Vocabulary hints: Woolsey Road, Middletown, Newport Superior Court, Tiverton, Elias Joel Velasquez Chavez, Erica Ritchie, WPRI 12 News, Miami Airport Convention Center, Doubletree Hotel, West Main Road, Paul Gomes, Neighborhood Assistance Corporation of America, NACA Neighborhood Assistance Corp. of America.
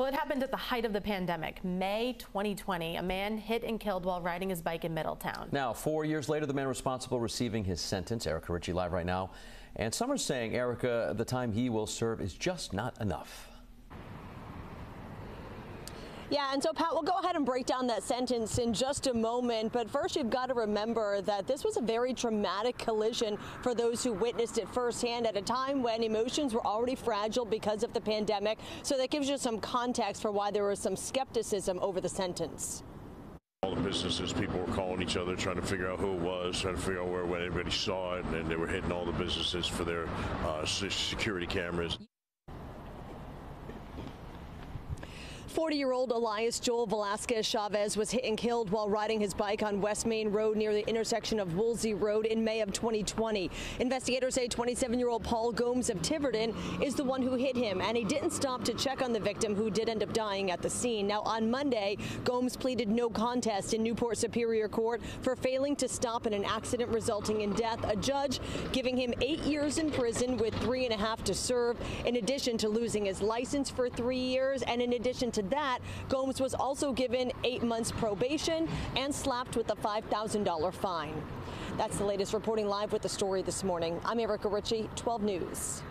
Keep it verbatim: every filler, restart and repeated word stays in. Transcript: Well, it happened at the height of the pandemic, May twenty twenty. A man hit and killed while riding his bike in Middletown. Now, four years later, the man responsible receiving his sentence. Erica Ritchie live right now. And some are saying, Erica, the time he will serve is just not enough. Yeah, and so, Pat, we'll go ahead and break down that sentence in just a moment. But first, you've got to remember that this was a very traumatic collision for those who witnessed it firsthand at a time when emotions were already fragile because of the pandemic. So that gives you some context for why there was some skepticism over the sentence. All the businesses, people were calling each other, trying to figure out who it was, trying to figure out where, when everybody saw it, and they were hitting all the businesses for their uh, security cameras. forty-year-old Elias Joel Velasquez Chavez was hit and killed while riding his bike on West Main Road near the intersection of Woolsey Road in May of twenty twenty. Investigators say twenty-seven-year-old Paul Gomes of Tiverton is the one who hit him, and he didn't stop to check on the victim, who did end up dying at the scene. Now, on Monday, Gomes pleaded no contest in Newport Superior Court for failing to stop in an accident resulting in death, a judge giving him eight years in prison with three and a half to serve, in addition to losing his license for three years, and in addition to that, Gomes was also given eight months probation and slapped with a five thousand dollar fine. That's the latest. Reporting live with the story this morning, I'm Erica Ritchie, twelve News.